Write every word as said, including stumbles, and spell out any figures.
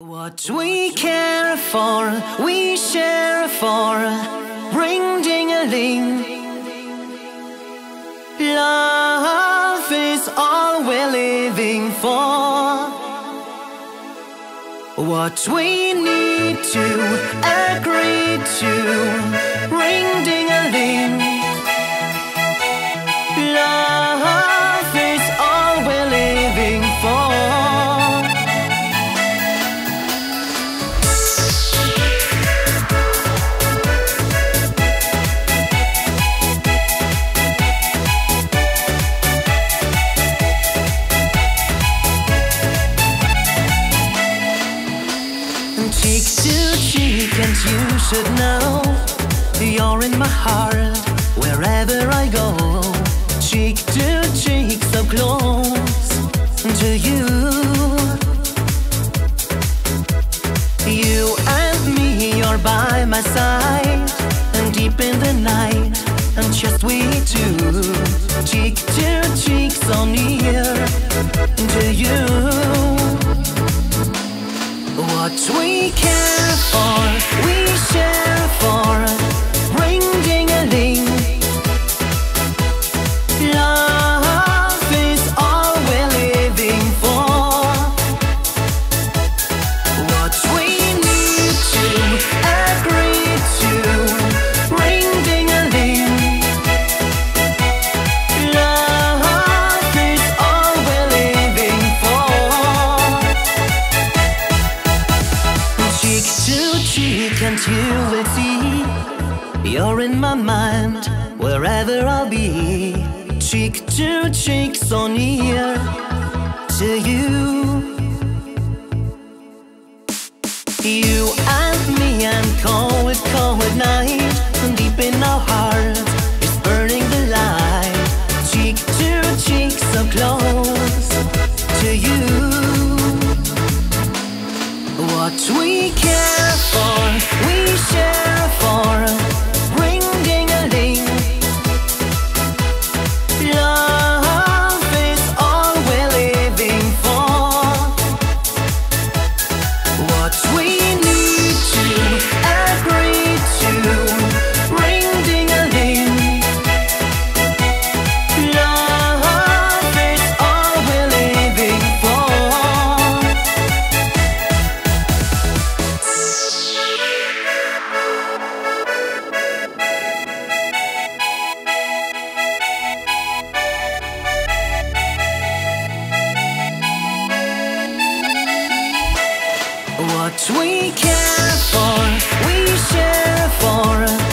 What we care for, we share for, ring ding-a-ling. Love is all we're living for. What we need to agree to, ring ding-a-ling. Love is all we're living for. Cheek to cheek, and you should know you're in my heart wherever I go. Cheek to cheek, so close to you. You and me are by my side, and deep in the night, and just we two. Cheek to cheek, so near to you. What we care for, we share for, ring ding-a-ling. Love is all we're living for. What we need to agree to, ring ding-a-ling. Love is all we're living for. Cheek to cheek, and you will see you're in my mind wherever I'll be. Cheek to cheek, so near to you. You and me, and cold, cold night, deep in our heart is burning the light. Cheek to cheek, so close to you. What we care for, we share for, ring ding-a-ling. Love is all we're living for. What we need to agree to, ring ding-a-ling. Love is all we're living for. What we care for, we share for.